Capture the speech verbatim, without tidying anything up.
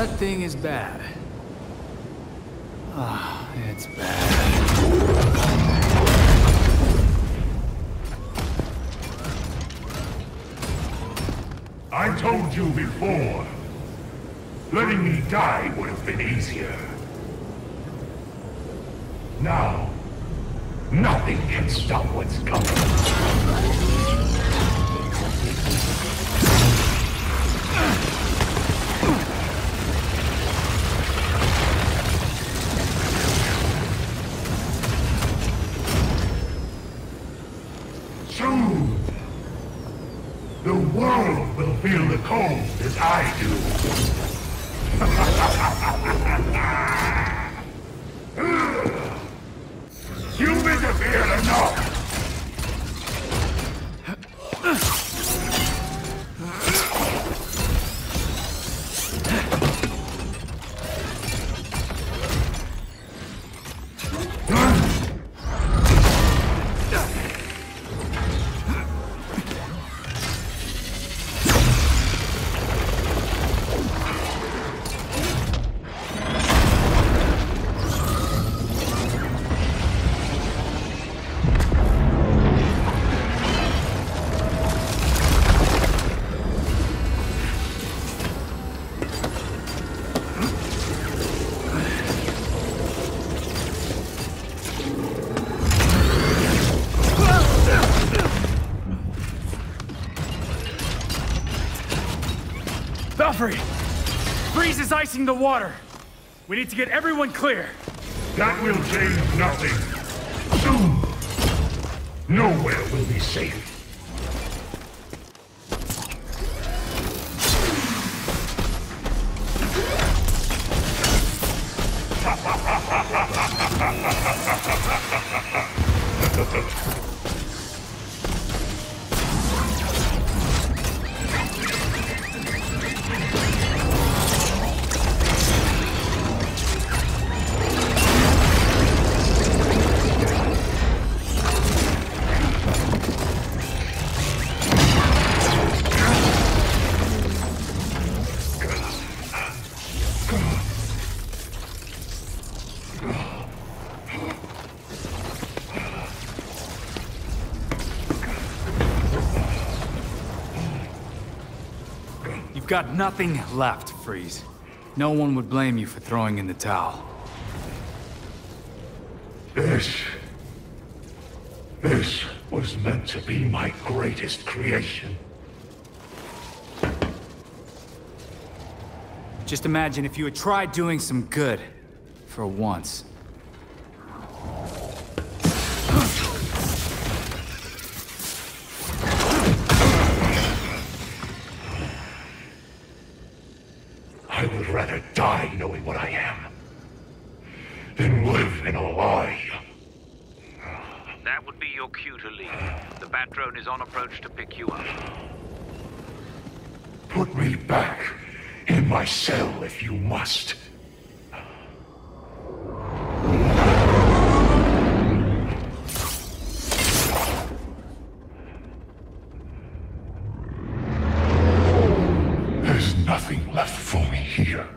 That thing is bad. Ah, oh, it's bad. I told you before. Letting me die would have been easier. Now, nothing can stop what's coming. Feel the cold as I do. You've interfered enough. Freeze is icing the water. We need to get everyone clear. That will change nothing. Soon, nowhere will be safe. Got nothing left, Freeze. No one would blame you for throwing in the towel. This... This was meant to be my greatest creation. Just imagine if you had tried doing some good for once. Bat Drone is on approach to pick you up. Put me back in my cell if you must. There's nothing left for me here.